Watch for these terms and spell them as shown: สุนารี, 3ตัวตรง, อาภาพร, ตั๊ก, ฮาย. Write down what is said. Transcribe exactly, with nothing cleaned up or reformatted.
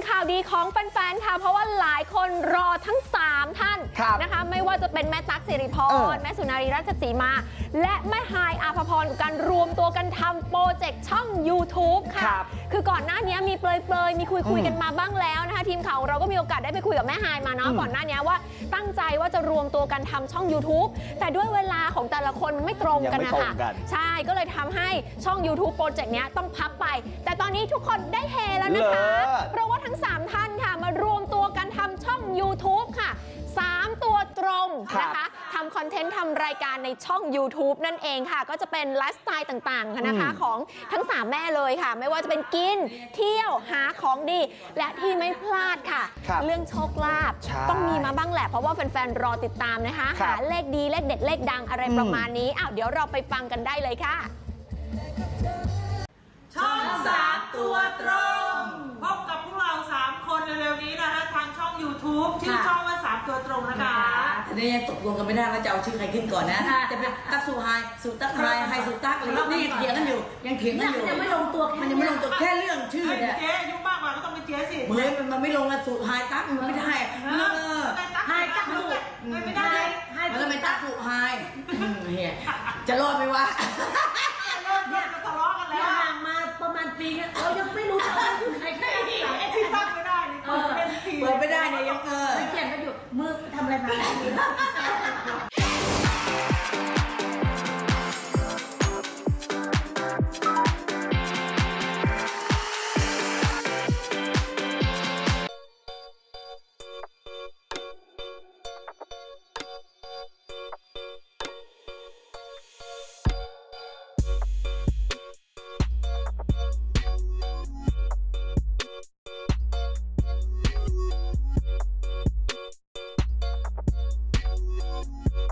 งข่าวดีของแฟนๆค่ะเพราะว่าหลายคนรอทั้งสามท่านนะคะไม่ว่าจะเป็นแม่ตั๊กสิริพรแม่สุนารีราชสีมาและแม่ฮายอาภพรกับการรวมตัวกันทำโปรเจกต์ช่อง ยูทูบ ค่ะคือก่อนหน้านี้มีเปลยๆมีคุยๆกันมาบ้างแล้วนะคะทีมข่าวเราก็มีโอกาสได้ไปคุยกับแม่ฮายมาเนาะก่อนหน้านี้ว่าตั้งใจว่าจะรวมตัวกันทำช่อง ยูทูบ แต่ด้วยเวลาของแต่ละคนมันไม่ตรงกันนะคะใช่ก็เลยทำให้ช่อง ยูทูบ โปรเจกต์นี้ต้องพับไปแต่ตอนนี้ทุกคนได้เฮแล้วนะคะเพราะว่าทั้งสามท่านค่ะมารวมตัวกันทำช่อง ยูทูบ ค่ะสามตัวตรงนะคะทำคอนเทนต์ทำรายการในช่อง ยูทูบ นั่นเองค่ะก็จะเป็นไลฟ์สไตล์ต่างๆนะคะของทั้งสามแม่เลยค่ะไม่ว่าจะเป็นกินเที่ยวหาของดีและที่ไม่พลาดค่ะเรื่องโชคลาภต้องมีมาบ้างแหละเพราะว่าแฟนๆรอติดตามนะคะหาเลขดีเลขเด็ดเลขดังอะไรประมาณนี้อ้าวเดี๋ยวเราไปฟังกันได้เลยค่ะช่องสามตัวตรงพบกับพวกเราสามคนเร็วๆนี้นะคะทางช่อง ยูทูบ ชื่อช่องว่าสามตัวตรงนะคะแต่เนี่ยตกลงกันไม่ได้ว่าจะเอาชื่อใครขึ้นก่อนนะจะเป็นตั๊กสุไฮสุตั๊กไฮไฮสุตั๊กอะไรนี่เถียงกันอยู่ยังเถียงกันอยู่มันยังไม่ลงตัวมันยังไม่ลงตัวแค่เรื่องชื่อเนี่ยเจ๊ยุ่งมากกว่าก็ต้องเป็นเจ๊สิเฮ้ยมันไม่ลงกันสุไฮตั๊กมันไม่ได้ไฮตั๊กสุมันไม่ได้มันเป็นตั๊กสุไฮจะรอดไหมวะ